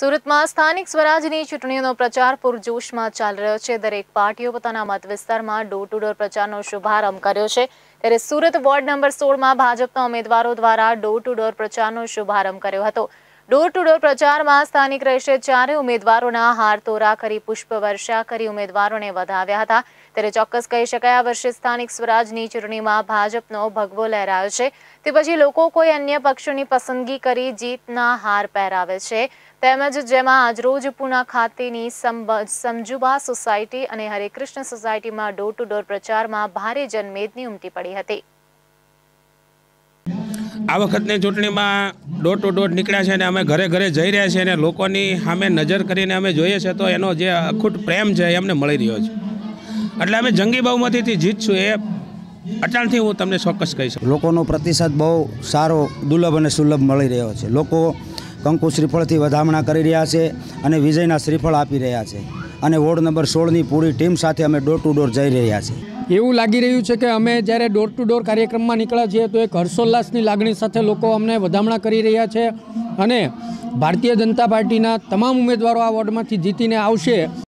સુરતમાં સ્થાનિક સ્વરાજની ચૂંટણીનો પ્રચાર પૂરજોશમાં ચાલી રહ્યો છે। દરેક પાર્ટીઓ પોતાના મત વિસ્તારમાં ડોર ટુ ડોર પ્રચારનો શુભારંભ કર્યો છે। ત્યારે સુરત વોર્ડ નંબર 16માં ભાજપના ઉમેદવારો દ્વારા ડોર ટુ ડોર પ્રચારનો શુભારંભ કર્યો હતો। ડોર ટુ ડોર પ્રચારમાં સ્થાનિક રહેશે ચારે ઉમેદવારોના હાર તોરા કરી પુષ્પ વર્ષા કરી ઉમેદવારોને વધાવ્યા હતા। ત્યારે ચોક્કસ કહી શકાય આ વર્ષે સ્થાનિક સ્વરાજની ચૂંટણીમાં ભાજપનો ભગવો લહેરાયો છે। તે પછી લોકો કોઈ અન્ય પક્ષોની પસંદગી કરી જીતના હાર પહેરાવે છે। તેમજ જેમાં આજરોજ પુના ખાતેની સમજુબા સોસાયટી અને હરેકૃષ્ણ સોસાયટીમાં ડોર ટુ ડોર પ્રચારમાં ભારે જનમેદની ઉમટી પડી હતી। આ વખતની ચૂંટણીમાં ડોર ટુ ડોર નીકળ્યા છે અને અમે ઘરે ઘરે જઈ રહ્યા છીએ અને લોકોની સામે નજર કરીને અમે જોઈએ છીએ તો એનો જે અખૂટ પ્રેમ છે એ અમને મળી રહ્યો છે। એટલે અમે જંગી બહુમતીથી જીતશું એ અટાણથી હું તમને ચોક્કસ કહી શકું। લોકોનો પ્રતિસાદ બહુ સારો દુર્લભ અને સુલભ મળી રહ્યો છે। લોકો કંકુ શ્રીફળથી વધામણા કરી રહ્યા છે અને વિજયના શ્રીફળ આપી રહ્યા છે અને વોર્ડ નંબર 16ની પૂરી ટીમ સાથે અમે ડોર ટુ ડોર જઈ રહ્યા છીએ। એવું લાગી રહ્યું છે કે અમે જ્યારે ડોર ટુ ડોર કાર્યક્રમમાં નીકળ્યા છીએ તો એક હર્ષોલ્લાસની લાગણી સાથે લોકો અમને વધામણા કરી રહ્યા છે અને ભારતીય જનતા પાર્ટીના તમામ ઉમેદવારો આ વોર્ડમાંથી જીતીને આવશે।